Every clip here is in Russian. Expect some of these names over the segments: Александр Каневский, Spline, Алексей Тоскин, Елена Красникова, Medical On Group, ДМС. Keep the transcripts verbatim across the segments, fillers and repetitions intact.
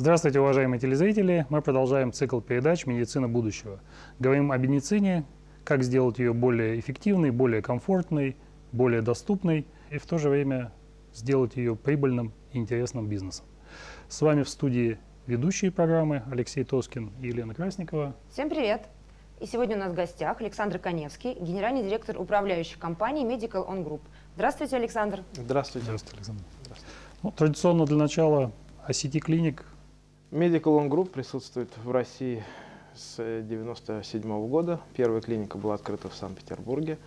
Здравствуйте, уважаемые телезрители! Мы продолжаем цикл передач «Медицина будущего». Говорим о медицине, как сделать ее более эффективной, более комфортной, более доступной и в то же время сделать ее прибыльным и интересным бизнесом. С вами в студии ведущие программы Алексей Тоскин и Елена Красникова. Всем привет! И сегодня у нас в гостях Александр Каневский, генеральный директор управляющей компании Medical On Group. Здравствуйте, Александр! Здравствуйте, Здравствуйте Александр! Здравствуйте. Ну, традиционно для начала о сети клиник. Medical On Group присутствует в России с девяносто седьмого года. Первая клиника была открыта в Санкт-Петербурге.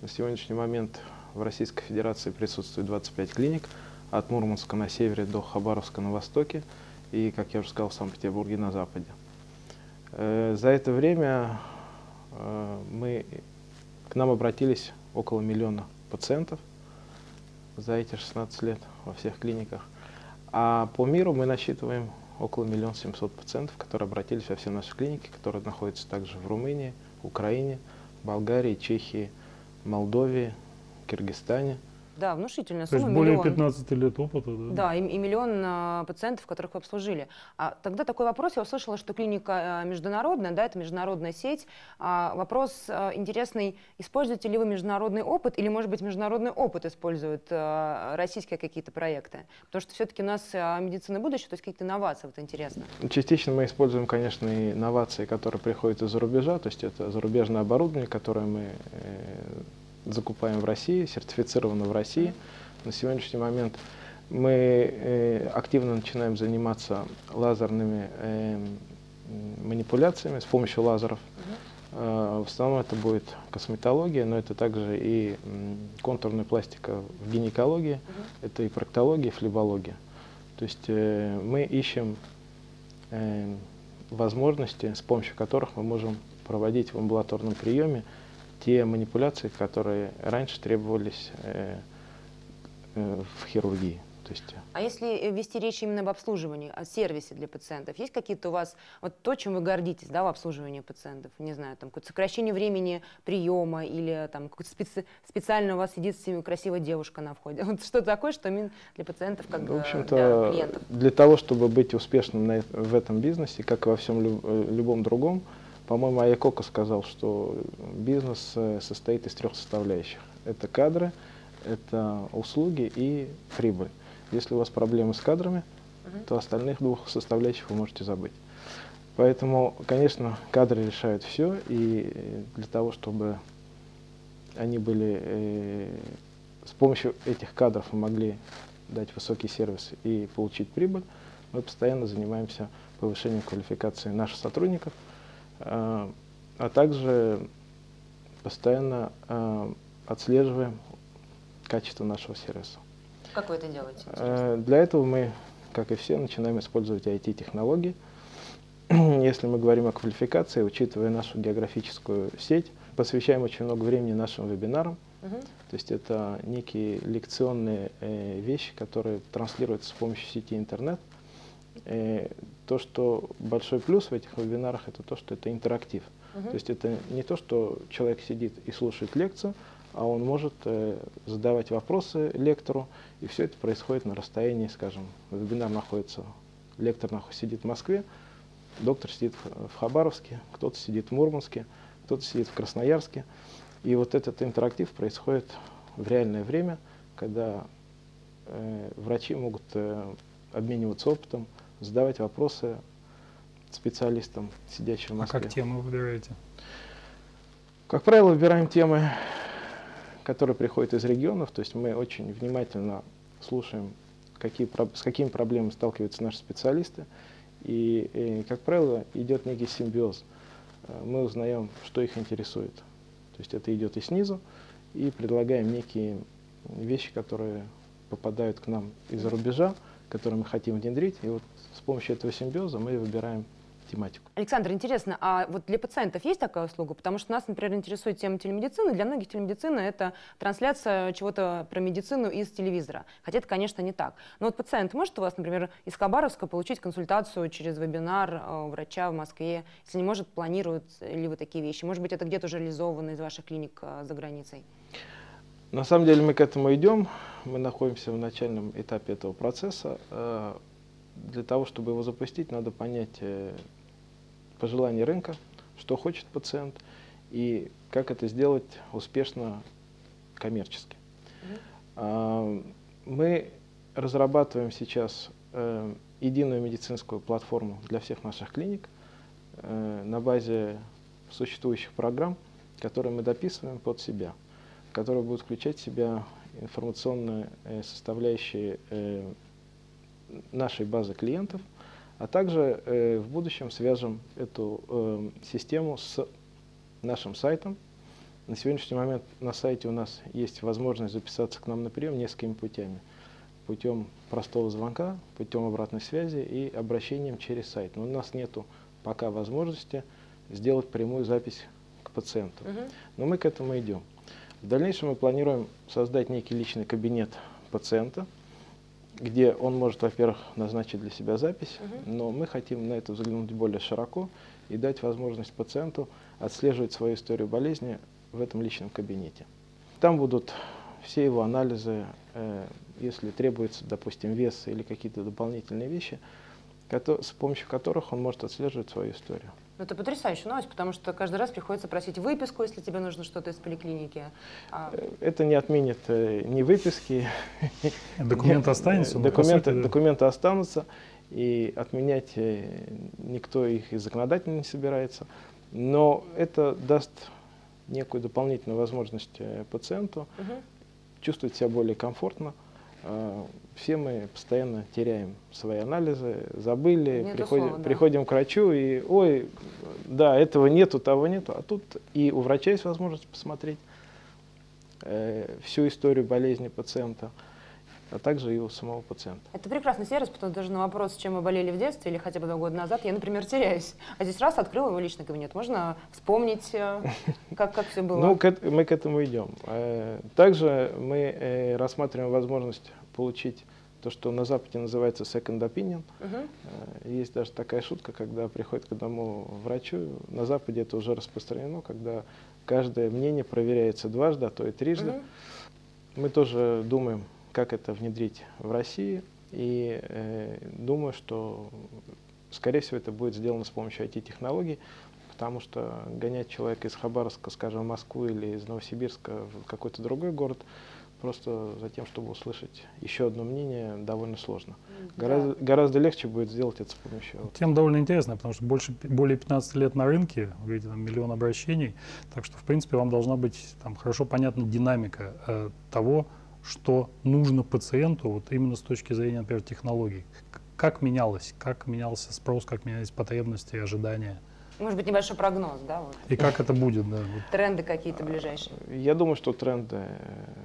На сегодняшний момент в Российской Федерации присутствует двадцать пять клиник, от Мурманска на севере до Хабаровска на востоке и, как я уже сказал, в Санкт-Петербурге на западе. За это время мы, к нам обратились около миллиона пациентов за эти шестнадцать лет во всех клиниках. А по миру мы насчитываем около миллиона семьсот пациентов, которые обратились во все наши клиники, которые находятся также в Румынии, Украине, Болгарии, Чехии, Молдове, Киргизстане. Да, внушительная сумма. То есть более миллион. пятнадцати лет опыта. Да, да и, и миллион а, пациентов, которых вы обслужили. А, тогда такой вопрос. Я услышала, что клиника а, международная, да, это международная сеть. А, вопрос а, интересный. Используете ли вы международный опыт или, может быть, международный опыт используют а, российские какие-то проекты? Потому что все-таки у нас а, медицина будущего, то есть какие-то инновации, вот интересно. Частично мы используем, конечно, и инновации, которые приходят из-за рубежа. То есть это зарубежное оборудование, которое мы... Э, закупаем в России, сертифицировано в России. На сегодняшний момент мы активно начинаем заниматься лазерными манипуляциями с помощью лазеров. В основном это будет косметология, но это также и контурная пластика в гинекологии, это и проктология, и флебология. То есть мы ищем возможности, с помощью которых мы можем проводить в амбулаторном приеме те манипуляции, которые раньше требовались э, э, в хирургии. То есть... А если вести речь именно об обслуживании, о сервисе для пациентов, есть какие-то у вас, вот то, чем вы гордитесь, да, в обслуживании пациентов, не знаю, там, какое-то сокращение времени приема или там, специ... специально у вас сидит красивая девушка на входе, вот что такое, что для пациентов, как в общем-то, для клиентов? Для того, чтобы быть успешным на, в этом бизнесе, как и во всем люб, любом другом, по-моему, Айякоко сказал, что бизнес состоит из трех составляющих. Это кадры, это услуги и прибыль. Если у вас проблемы с кадрами, Uh-huh. то остальных двух составляющих вы можете забыть. Поэтому, конечно, кадры решают все. И для того, чтобы они были... Э, с помощью этих кадров мы могли дать высокий сервис и получить прибыль, мы постоянно занимаемся повышением квалификации наших сотрудников, а также постоянно э, отслеживаем качество нашего сервиса. Как вы это делаете? Э, для этого мы, как и все, начинаем использовать ай ти-технологии. Если мы говорим о квалификации, учитывая нашу географическую сеть, посвящаем очень много времени нашим вебинарам. Угу. То есть это некие лекционные э, вещи, которые транслируются с помощью сети интернет. И то, что большой плюс в этих вебинарах, это то, что это интерактив. Uh-huh. То есть это не то, что человек сидит и слушает лекцию, а он может э, задавать вопросы лектору, и все это происходит на расстоянии, скажем, вебинар находится, лектор сидит в Москве, доктор сидит в Хабаровске, кто-то сидит в Мурманске, кто-то сидит в Красноярске. И вот этот интерактив происходит в реальное время, когда э, врачи могут э, обмениваться опытом, задавать вопросы специалистам, сидящим в Москве. А как темы выбираете? Как правило, выбираем темы, которые приходят из регионов. То есть мы очень внимательно слушаем, какие, с какими проблемами сталкиваются наши специалисты. И, и, как правило, идет некий симбиоз. Мы узнаем, что их интересует. То есть это идет и снизу, и предлагаем некие вещи, которые попадают к нам из-за рубежа, которые мы хотим внедрить, и вот с помощью этого симбиоза мы выбираем тематику. Александр, интересно, а вот для пациентов есть такая услуга? Потому что нас, например, интересует тема телемедицины. Для многих телемедицина – это трансляция чего-то про медицину из телевизора. Хотя это, конечно, не так. Но вот пациент может у вас, например, из Хабаровска получить консультацию через вебинар у врача в Москве? Если не может, планируют ли вы такие вещи? Может быть, это где-то уже реализовано из ваших клиник за границей? На самом деле мы к этому идем, мы находимся в начальном этапе этого процесса. для того, чтобы его запустить, надо понять пожелания рынка, что хочет пациент и как это сделать успешно коммерчески. Mm-hmm. Мы разрабатываем сейчас единую медицинскую платформу для всех наших клиник на базе существующих программ, которые мы дописываем под себя, которые будут включать в себя информационные составляющие нашей базы клиентов, а также э, в будущем свяжем эту э, систему с нашим сайтом. На сегодняшний момент на сайте у нас есть возможность записаться к нам на прием несколькими путями. Путем простого звонка, путем обратной связи и обращением через сайт. Но у нас нет пока возможности сделать прямую запись к пациенту. Uh-huh. Но мы к этому идем. В дальнейшем мы планируем создать некий личный кабинет пациента, где он может, во-первых, назначить для себя запись, угу. но мы хотим на это взглянуть более широко и дать возможность пациенту отслеживать свою историю болезни в этом личном кабинете. Там будут все его анализы, э, если требуется, допустим, вес или какие-то дополнительные вещи, с помощью которых он может отслеживать свою историю. Это потрясающая новость, потому что каждый раз приходится просить выписку, если тебе нужно что-то из поликлиники. А... Это не отменит ни выписки. Документы останутся? Документы, сути, да. документы останутся, и отменять никто их и законодательно не собирается. Но это даст некую дополнительную возможность пациенту угу. чувствовать себя более комфортно. Все мы постоянно теряем свои анализы, забыли, нету приходим, слова, да. приходим к врачу и, ой, да, этого нету, того нету. А тут и у врача есть возможность посмотреть э, всю историю болезни пациента, а также и у самого пациента. Это прекрасный сервис, потому что даже на вопрос, чем мы болели в детстве или хотя бы два года назад, я, например, теряюсь. А здесь раз открыл его личный кабинет, можно вспомнить, как, как все было. Ну, к, мы к этому идем. Также мы рассматриваем возможность получить то, что на Западе называется second opinion. Угу. Есть даже такая шутка, когда приходит к одному врачу, на Западе это уже распространено, когда каждое мнение проверяется дважды, а то и трижды. Угу. Мы тоже думаем, как это внедрить в России, и э, думаю, что, скорее всего, это будет сделано с помощью ай ти технологий, потому что гонять человека из Хабаровска, скажем, в Москву или из Новосибирска в какой-то другой город, просто за тем, чтобы услышать еще одно мнение, довольно сложно. Да. Гораздо, гораздо легче будет сделать это с помощью... Тема довольно интересная, потому что больше, более пятнадцати лет на рынке, вы видите, там миллион обращений, так что, в принципе, вам должна быть там, хорошо понятна динамика э, того, что нужно пациенту, вот именно с точки зрения, например, технологий. Как менялось, как менялся спрос, как менялись потребности и ожидания? Может быть, небольшой прогноз, да? Вот. И как это будет, да? Вот. Тренды какие-то ближайшие? Я думаю, что тренды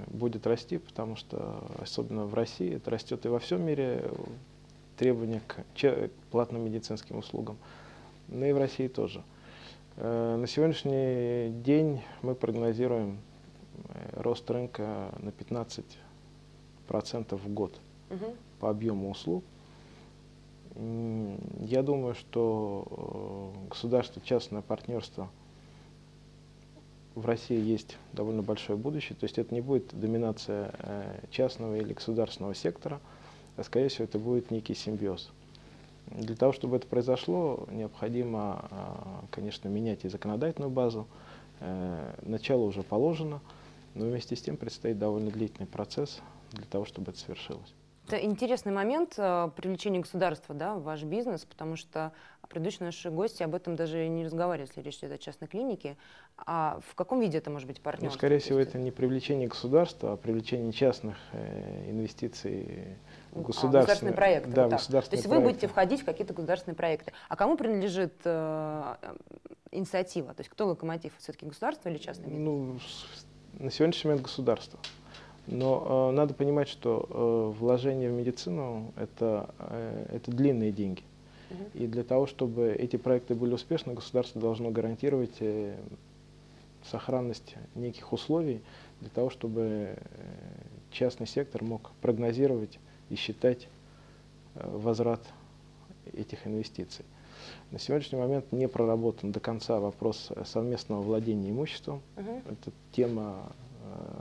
будут расти, потому что, особенно в России, это растет и во всем мире, требования к платным медицинским услугам, но и в России тоже. На сегодняшний день мы прогнозируем рост рынка на пятнадцать процентов в год угу. по объему услуг. Я думаю, что государство-частное партнерство в России есть довольно большое будущее. То есть это не будет доминация частного или государственного сектора, а, скорее всего, это будет некий симбиоз. Для того, чтобы это произошло, необходимо, конечно, менять и законодательную базу. Начало уже положено, но вместе с тем предстоит довольно длительный процесс для того, чтобы это свершилось. Это интересный момент э, привлечения государства, да, в ваш бизнес, потому что предыдущие наши гости об этом даже не разговаривали, если речь идет о частной клинике. А в каком виде это может быть партнерство? Ну, скорее всего, это не привлечение государства, а привлечение частных э, инвестиций в государственные, а, государственные проекты. Да, вот государственные То есть проекты. Вы будете входить в какие-то государственные проекты. А кому принадлежит э, инициатива? То есть кто локомотив? Все-таки государство или частный бизнес? Ну, на сегодняшний момент государство. Но э, надо понимать, что э, вложение в медицину это, э, это длинные деньги. Uh-huh. И для того, чтобы эти проекты были успешны, государство должно гарантировать э, сохранность неких условий для того, чтобы э, частный сектор мог прогнозировать и считать э, возврат этих инвестиций. На сегодняшний момент не проработан до конца вопрос совместного владения имуществом. Uh-huh. Это тема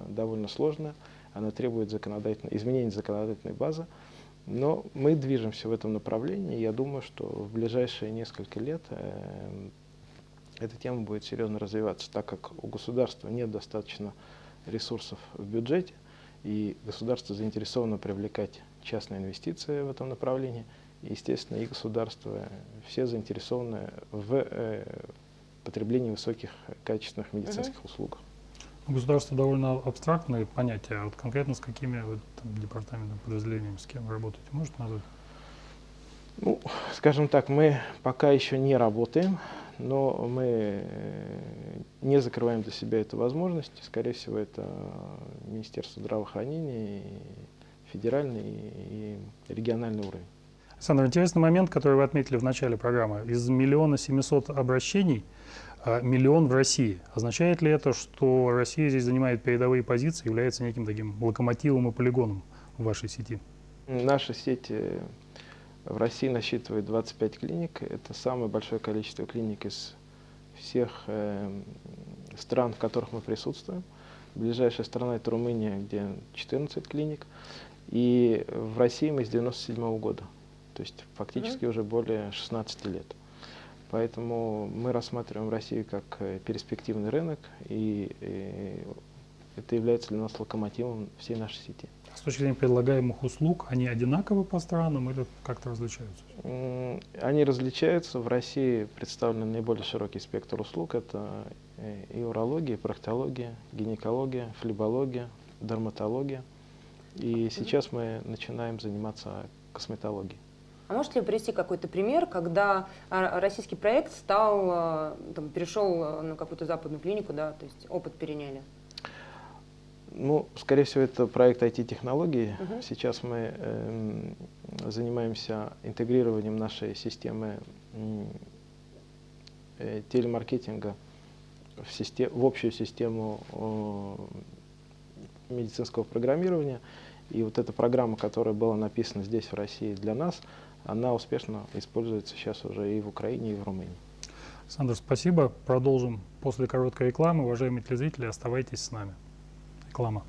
довольно сложная, она требует законодательной, изменения законодательной базы, Но мы движемся в этом направлении. Я думаю, что в ближайшие несколько лет эта тема будет серьезно развиваться, так как у государства нет достаточно ресурсов в бюджете, и государство заинтересовано привлекать частные инвестиции в этом направлении. И, естественно, и государство, все заинтересованы в потреблении высоких качественных медицинских [S2] Угу. [S1] Услуг. Государство довольно абстрактное понятие. Вот конкретно с какими вот, там, департаментами, подразделениями, с кем вы работаете, можете назвать? Ну, скажем так, мы пока еще не работаем, но мы не закрываем для себя эту возможность. Скорее всего, это Министерство здравоохранения, федеральный и региональный уровень. Александр, интересный момент, который вы отметили в начале программы. Из миллиона семисот обращений миллион в России. Означает ли это, что Россия здесь занимает передовые позиции, является неким таким локомотивом и полигоном в вашей сети? Наша сеть в России насчитывает двадцать пять клиник. Это самое большое количество клиник из всех стран, в которых мы присутствуем. Ближайшая страна – это Румыния, где четырнадцать клиник. И в России мы с девяносто седьмого года, то есть фактически [S2] Mm-hmm. [S1] Уже более шестнадцати лет. Поэтому мы рассматриваем Россию как перспективный рынок, и, и это является для нас локомотивом всей нашей сети. С точки зрения предлагаемых услуг, они одинаковы по странам или как-то различаются? Они различаются. В России представлен наиболее широкий спектр услуг. Это и урология, и проктология, гинекология, флебология, дерматология. И сейчас мы начинаем заниматься косметологией. А можете ли привести какой-то пример, когда российский проект стал, там, перешел на какую-то западную клинику, да, то есть опыт переняли? Ну, скорее всего, это проект ай ти-технологий. Угу. Сейчас мы э, занимаемся интегрированием нашей системы э, телемаркетинга в, систем, в общую систему э, медицинского программирования. И вот эта программа, которая была написана здесь, в России, для нас, она успешно используется сейчас уже и в Украине, и в Румынии. Александр, спасибо. Продолжим после короткой рекламы. Уважаемые телезрители, оставайтесь с нами. Реклама.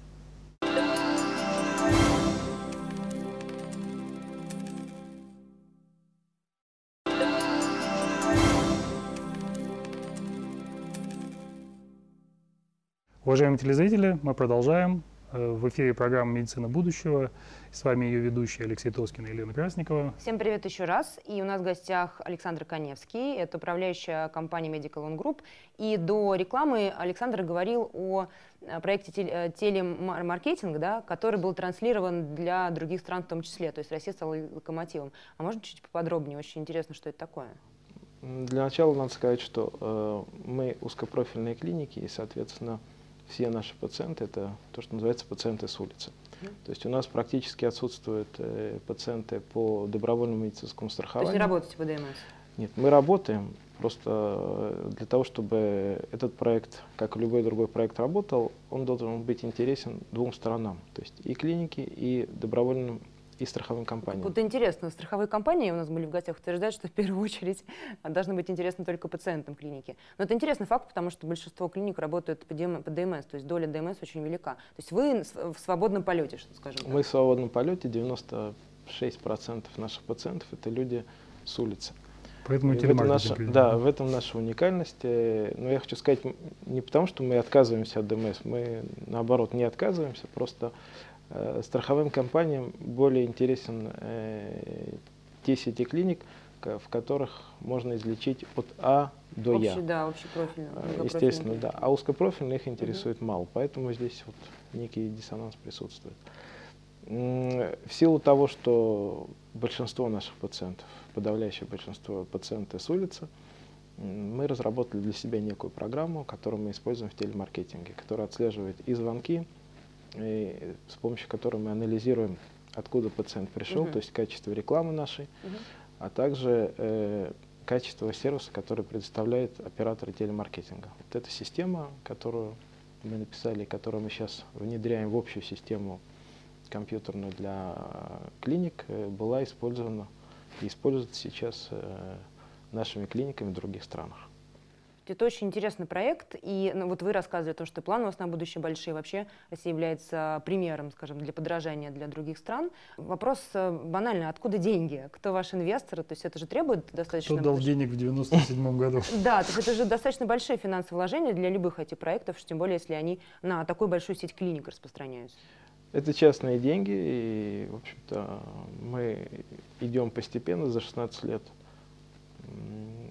Уважаемые телезрители, мы продолжаем. В эфире программа «Медицина будущего». С вами ее ведущие Алексей Тоскин и Елена Красникова. Всем привет еще раз. И у нас в гостях Александр Каневский. Это управляющая компания Medical On Group. И до рекламы Александр говорил о проекте тел телемаркетинг, да, который был транслирован для других стран в том числе. То есть Россия стала локомотивом. А можно чуть поподробнее? Очень интересно, что это такое. Для начала надо сказать, что э, мы узкопрофильные клиники, и, соответственно, все наши пациенты – это то, что называется пациенты с улицы. Mm. То есть у нас практически отсутствуют э, пациенты по добровольному медицинскому страхованию. То есть не работаете по ДМС? Нет, мы работаем. Просто для того, чтобы этот проект, как и любой другой проект, работал, он должен быть интересен двум сторонам. То есть и клинике, и добровольным, и страховым компаниям. Вот интересно, страховые компании у нас были в гостях, утверждают, что в первую очередь должны быть интересны только пациентам клиники. Но это интересный факт, потому что большинство клиник работают по ДМС, то есть доля ДМС очень велика. То есть вы в свободном полете, что скажем так. Мы в свободном полете, девяносто шесть процентов наших пациентов – это люди с улицы. Поэтому телемаркетинг. Да, в этом наша уникальность. Но я хочу сказать, не потому что мы отказываемся от ДМС, мы наоборот не отказываемся, просто страховым компаниям более интересен э, те сети клиник, в которых можно излечить от А до Я. Да, общепрофильные. Естественно, да. А узкопрофильные их интересует угу. мало, поэтому здесь вот некий диссонанс присутствует. В силу того, что большинство наших пациентов, подавляющее большинство пациентов с улицы, мы разработали для себя некую программу, которую мы используем в телемаркетинге, которая отслеживает и звонки, и с помощью которой мы анализируем, откуда пациент пришел, uh-huh. то есть качество рекламы нашей, uh-huh. а также э, качество сервиса, который предоставляет операторы телемаркетинга. Вот эта система, которую мы написали, которую мы сейчас внедряем в общую систему компьютерную для клиник, была использована и используется сейчас э, нашими клиниками в других странах. Это очень интересный проект, и ну, вот вы рассказывали о том, что планы у вас на будущее большие, вообще Россия является примером, скажем, для подражания для других стран. Вопрос банальный: откуда деньги? Кто ваш инвестор? То есть это же требует достаточно… Кто дал денег в девяносто седьмом году? Да, то есть это же достаточно большие финансовые вложения для любых этих проектов, тем более если они на такую большую сеть клиник распространяются. Это частные деньги, и, в общем-то, мы идем постепенно, за шестнадцать лет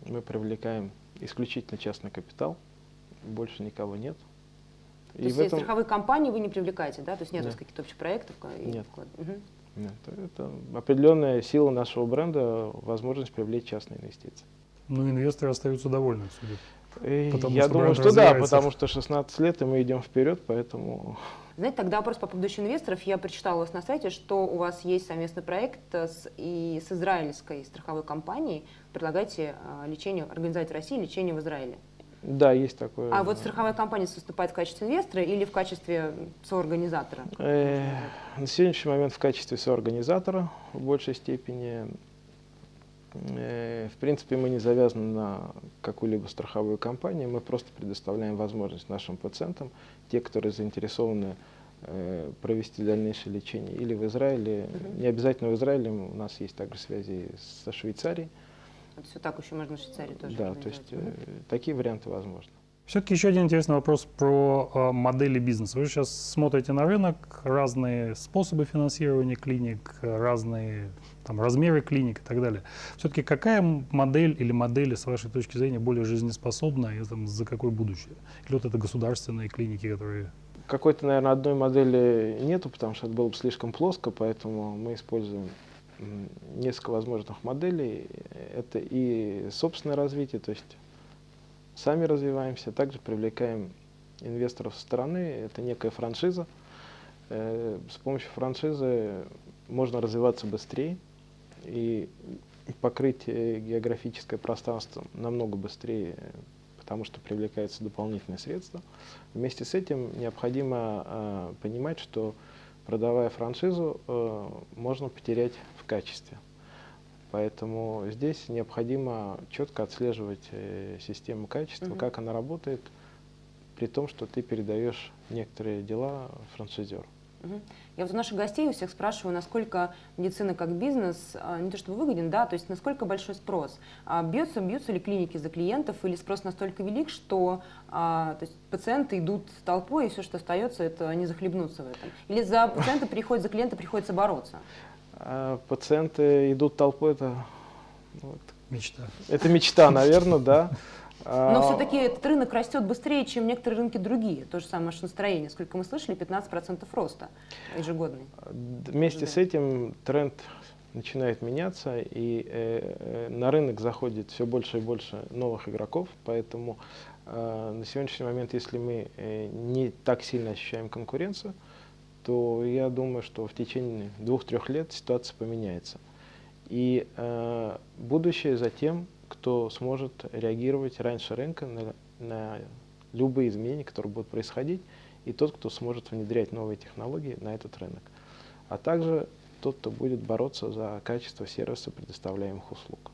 мы привлекаем исключительно частный капитал, больше никого нет. То и есть в этом... страховые компании вы не привлекаете, да? То есть нет, нет. каких-то общих проектов? Нет. Угу. Нет. Это определенная сила нашего бренда, возможность привлечь частные инвестиции. Ну, инвесторы остаются довольны, судя. Потому, Я что думаю, что да, потому что шестнадцать лет, и мы идем вперед, поэтому… Знаете, тогда вопрос по поводу инвесторов. Я прочитала у вас на сайте, что у вас есть совместный проект с, и с израильской страховой компанией. Предлагаете лечение, организовать в России лечение в Израиле. Да, есть такое. А вот страховая компания выступает в качестве инвестора или в качестве соорганизатора? Э, на сегодняшний момент в качестве соорганизатора в большей степени. В принципе, мы не завязаны на какую-либо страховую компанию, мы просто предоставляем возможность нашим пациентам, те, которые заинтересованы провести дальнейшее лечение или в Израиле, угу. не обязательно в Израиле, у нас есть также связи со Швейцарией. Это все так еще можно в Швейцарии тоже. Да, то есть угу. такие варианты возможны. Все-таки еще один интересный вопрос про модели бизнеса. Вы сейчас смотрите на рынок, разные способы финансирования клиник, разные там, размеры клиник и так далее. Все-таки какая модель или модели, с вашей точки зрения, более жизнеспособна и там, за какое будущее? Или вот это государственные клиники, которые… Какой-то, наверное, одной модели нету, потому что это было бы слишком плоско, поэтому мы используем несколько возможных моделей. Это и собственное развитие, то есть… Сами развиваемся, также привлекаем инвесторов со стороны. Это некая франшиза. С помощью франшизы можно развиваться быстрее и покрыть географическое пространство намного быстрее, потому что привлекаются дополнительные средства. Вместе с этим необходимо понимать, что, продавая франшизу, можно потерять в качестве. Поэтому здесь необходимо четко отслеживать систему качества, угу. как она работает, при том, что ты передаешь некоторые дела франшизеру. Угу. Я вот у наших гостей у всех спрашиваю, насколько медицина как бизнес, не то чтобы выгоден, да, то есть насколько большой спрос. Бьются, бьются ли клиники за клиентов, или спрос настолько велик, что то есть пациенты идут толпой, и все, что остается, это не захлебнуться в этом. Или за пациента приходят, за клиента приходится бороться? А пациенты идут толпой, это вот, мечта. Это мечта, наверное, да. Но все-таки этот рынок растет быстрее, чем некоторые рынки другие. То же самое настроение, сколько мы слышали, пятнадцать процентов роста ежегодный. Вместе с этим тренд начинает меняться, и э, на рынок заходит все больше и больше новых игроков. Поэтому э, на сегодняшний момент, если мы э, не так сильно ощущаем конкуренцию, то я думаю, что в течение двух-трех лет ситуация поменяется. И э, будущее за тем, кто сможет реагировать раньше рынка на, на любые изменения, которые будут происходить, и тот, кто сможет внедрять новые технологии на этот рынок. А также тот, кто будет бороться за качество сервиса, предоставляемых услуг.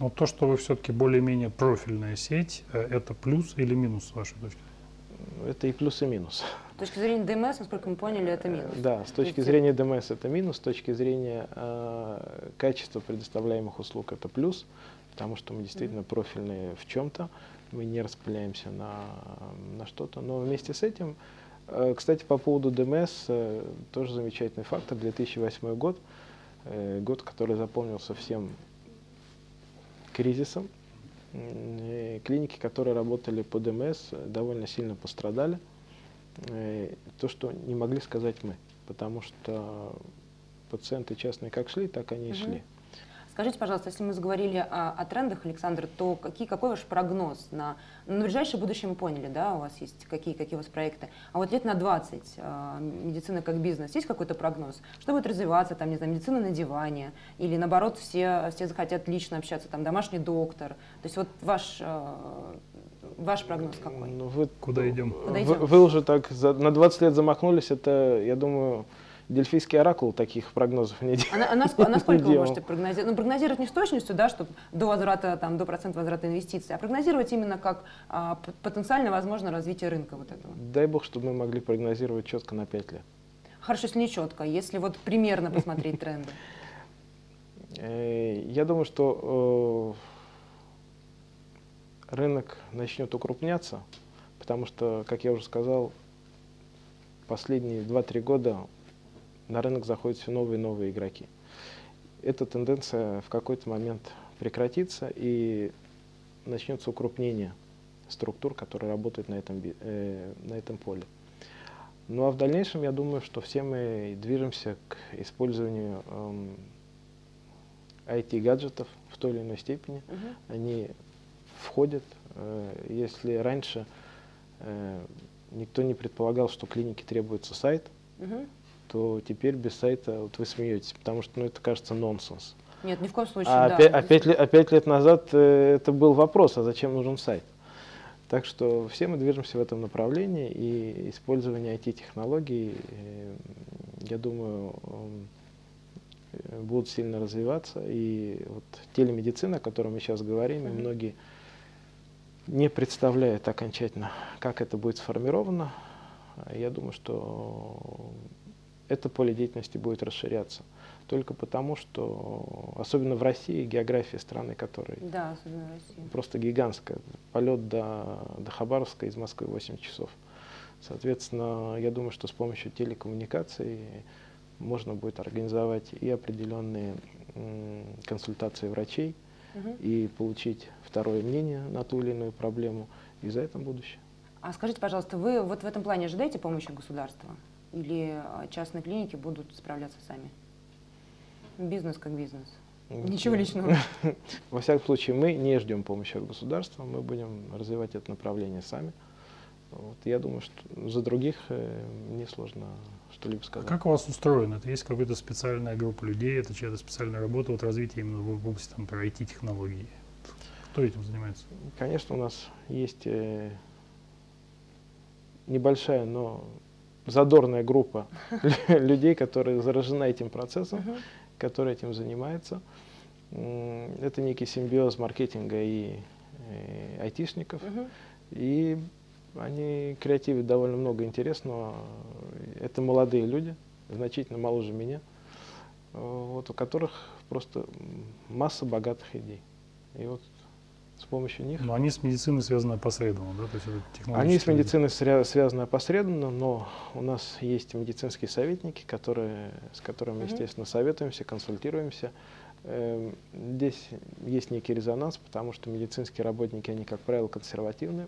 Но то, что вы все-таки более-менее профильная сеть, это плюс или минус с вашей точки зрения? Это и плюс, и минус. С точки зрения ДМС, насколько мы поняли, это минус. Да, с точки зрения ДМС это минус, с точки зрения э, качества предоставляемых услуг это плюс, потому что мы действительно профильные в чем-то, мы не распыляемся на, на что-то. Но вместе с этим, э, кстати, по поводу ДМС, э, тоже замечательный фактор. две тысячи восьмой год, э, год, который запомнился всем кризисом. Клиники, которые работали по ДМС, довольно сильно пострадали. То, что не могли сказать мы, потому что пациенты частные как шли, так они и угу. шли. Скажите, пожалуйста, если мы заговорили о, о трендах, Александр, то какие, какой ваш прогноз на, на ближайшее будущее? Мы поняли, да, у вас есть какие, какие у вас проекты. А вот лет на двадцать э, медицина как бизнес, есть какой-то прогноз? Что будет развиваться, там, не знаю, медицина на диване? Или наоборот, все, все захотят лично общаться, там, домашний доктор? То есть вот ваш, э, ваш прогноз какой? Ну, вы, куда идем? Куда идем? Вы, вы уже так за, на двадцать лет замахнулись, это, я думаю, дельфийский оракул таких прогнозов не делал. А, а, на, а насколько вы можете прогнозировать? Ну, прогнозировать не с точностью, да, чтобы до возврата, там, до процента возврата инвестиций, а прогнозировать именно как а, потенциально возможно развитие рынка вот этого. Дай бог, чтобы мы могли прогнозировать четко на пять лет. Хорошо, если не четко, если вот примерно посмотреть тренды. Я думаю, что рынок начнет укрупняться, потому что, как я уже сказал, последние два-три года на рынок заходят все новые и новые игроки. Эта тенденция в какой-то момент прекратится, и начнется укрупнение структур, которые работают на этом, э, на этом поле. Ну а в дальнейшем, я думаю, что все мы движемся к использованию э, ай ти-гаджетов в той или иной степени. Uh-huh. Они входят, э, если раньше э, никто не предполагал, что клинике требуется сайт, угу. то теперь без сайта вот вы смеетесь, потому что ну, это кажется нонсенс. Нет, ни в коем случае. А, да, опять, а, пять, лет, а пять лет назад э, это был вопрос, а зачем нужен сайт? Так что все мы движемся в этом направлении, и использование ай ти-технологий, э, я думаю, э, будут сильно развиваться. И вот телемедицина, о которой мы сейчас говорим, угу. и многие не представляет окончательно, как это будет сформировано, я думаю, что это поле деятельности будет расширяться. Только потому, что, особенно в России, география страны, которая да, просто гигантская. Полет до, до Хабаровска из Москвы восемь часов. Соответственно, я думаю, что с помощью телекоммуникаций можно будет организовать и определенные консультации врачей, и получить второе мнение на ту или иную проблему, и за это будущее. А скажите, пожалуйста, вы вот в этом плане ожидаете помощи государства? Или частные клиники будут справляться сами? Бизнес как бизнес. Ничего личного. Во всяком случае, мы не ждем помощи от государства, мы будем развивать это направление сами. Вот, я думаю, что за других мне сложно что-либо сказать. А как у вас устроено? Это есть какая-то специальная группа людей, это чья-то специальная работа, вот развитие именно в области там, про ай ти-технологии? Кто этим занимается? Конечно, у нас есть э, небольшая, но задорная группа людей, которые заражены этим процессом, которые этим занимаются. Это некий симбиоз маркетинга и айтишников. И они креативят довольно много интересного. Это молодые люди, значительно моложе меня, вот, у которых просто масса богатых идей. И вот с помощью них… Но они с медициной связаны опосредованно, да? То есть это они с медициной связаны опосредованно, но у нас есть медицинские советники, которые, с которыми, mm-hmm. естественно, советуемся, консультируемся. Здесь есть некий резонанс, потому что медицинские работники, они, как правило, консервативны.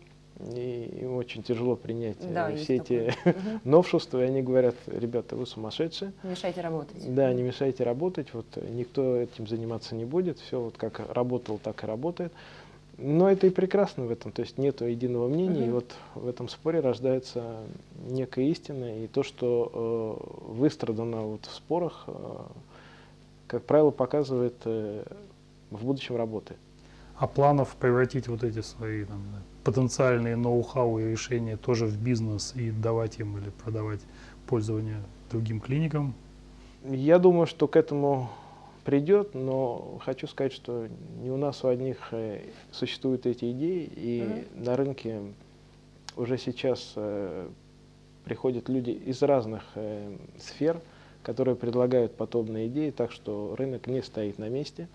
И им очень тяжело принять да, все эти угу. новшества, и они говорят: ребята, вы сумасшедшие. Не мешайте работать. Да, не мешайте работать, вот, никто этим заниматься не будет, все вот как работало, так и работает. Но это и прекрасно в этом, то есть нет единого мнения, угу. и вот в этом споре рождается некая истина, и то, что э, выстрадано вот в спорах, э, как правило, показывает, э, в будущем работает. А планов превратить вот эти свои там, потенциальные ноу-хау и решения тоже в бизнес и давать им или продавать пользование другим клиникам? Я думаю, что к этому придет, но хочу сказать, что не у нас у одних существуют эти идеи, и Mm-hmm. на рынке уже сейчас э, приходят люди из разных э, сфер, которые предлагают подобные идеи, так что рынок не стоит на месте.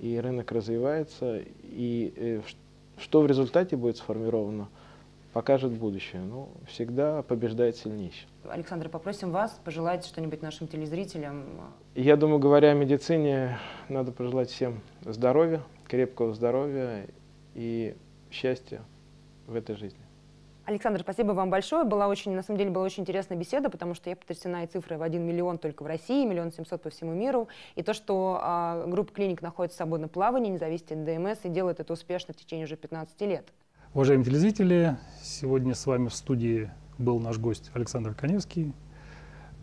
И рынок развивается, и что в результате будет сформировано, покажет будущее. Ну, всегда побеждает сильнейший. Александр, попросим вас пожелать что-нибудь нашим телезрителям. Я думаю, говоря о медицине, надо пожелать всем здоровья, крепкого здоровья и счастья в этой жизни. Александр, спасибо вам большое. Была очень, на самом деле, была очень интересная беседа, потому что я потрясена и цифрой в один миллион только в России, миллион семьсот по всему миру. И то, что а, группа клиник находится в свободном плавании, не зависит от ДМС и делает это успешно в течение уже пятнадцати лет. Уважаемые телезрители, сегодня с вами в студии был наш гость Александр Каневский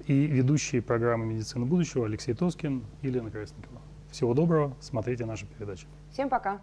и ведущие программы «Медицина будущего» Алексей Тоскин и Елена Красникова. Всего доброго, смотрите наши передачи. Всем пока.